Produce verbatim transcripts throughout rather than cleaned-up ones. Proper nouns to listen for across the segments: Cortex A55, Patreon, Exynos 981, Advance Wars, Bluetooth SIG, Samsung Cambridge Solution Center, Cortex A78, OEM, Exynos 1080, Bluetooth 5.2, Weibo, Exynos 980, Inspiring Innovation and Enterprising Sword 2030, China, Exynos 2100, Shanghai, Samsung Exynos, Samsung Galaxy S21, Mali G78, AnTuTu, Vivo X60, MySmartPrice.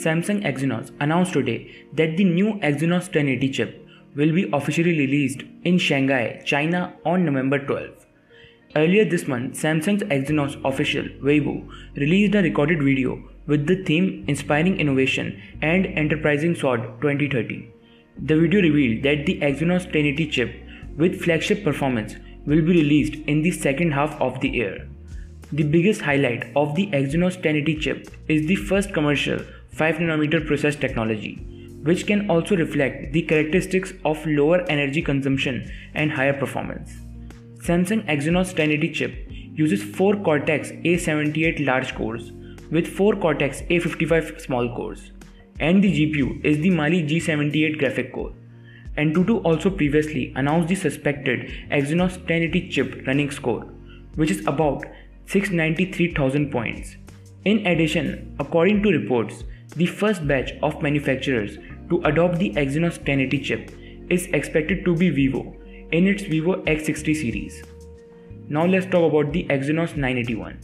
Samsung Exynos announced today that the new Exynos ten eighty chip will be officially released in Shanghai, China on November twelfth. Earlier this month, Samsung's Exynos official Weibo released a recorded video with the theme Inspiring Innovation and Enterprising Sword twenty thirty. The video revealed that the Exynos ten eighty chip with flagship performance will be released in the second half of the year. The biggest highlight of the Exynos ten eighty chip is the first commercial five nanometer process technology, which can also reflect the characteristics of lower energy consumption and higher performance. Samsung Exynos ten eighty chip uses four Cortex A seventy-eight large cores with four Cortex A fifty-five small cores, and the G P U is the Mali G seventy-eight graphic core. AnTuTu also previously announced the suspected Exynos ten eighty chip running score, which is about six hundred ninety-three thousand points. In addition, according to reports, the first batch of manufacturers to adopt the Exynos ten eighty chip is expected to be Vivo in its Vivo X sixty series. Now let's talk about the Exynos nine eighty-one.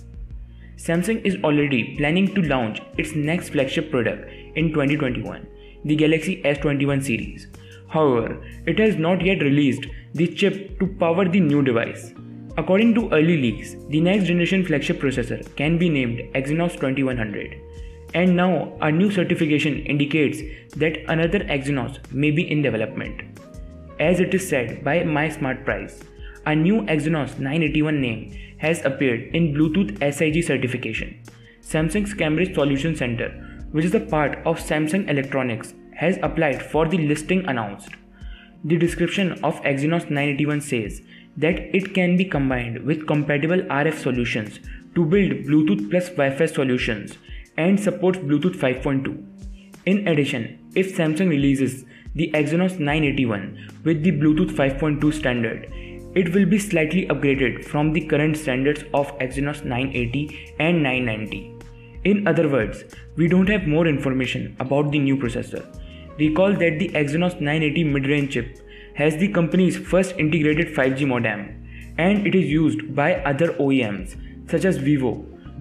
Samsung is already planning to launch its next flagship product in twenty twenty-one, the Galaxy S twenty-one series. However, it has not yet released the chip to power the new device. According to early leaks, the next generation flagship processor can be named Exynos twenty-one hundred. And now, a new certification indicates that another Exynos may be in development. As it is said by MySmartPrice, a new Exynos nine eighty-one name has appeared in Bluetooth S I G certification. Samsung's Cambridge Solution Center, which is a part of Samsung Electronics, has applied for the listing announced. The description of Exynos nine eighty-one says that it can be combined with compatible R F solutions to build Bluetooth plus Wi-Fi solutions and supports Bluetooth five point two. In addition, if Samsung releases the Exynos nine eighty-one with the Bluetooth five point two standard, it will be slightly upgraded from the current standards of Exynos nine eighty and nine ninety. In other words, we don't have more information about the new processor. Recall that the Exynos nine eighty mid-range chip has the company's first integrated five G modem, and it is used by other O E Ms such as Vivo.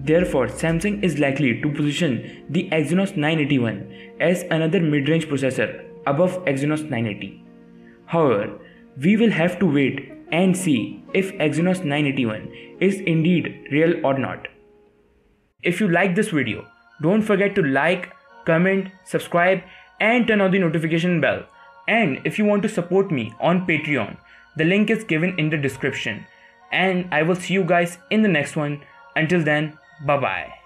Therefore, Samsung is likely to position the Exynos nine eighty-one as another mid-range processor above Exynos nine eighty. However, we will have to wait and see if Exynos nine eighty-one is indeed real or not. If you like this video, don't forget to like, comment, subscribe, and turn on the notification bell. And if you want to support me on Patreon, the link is given in the description. And I will see you guys in the next one. Until then, bye bye.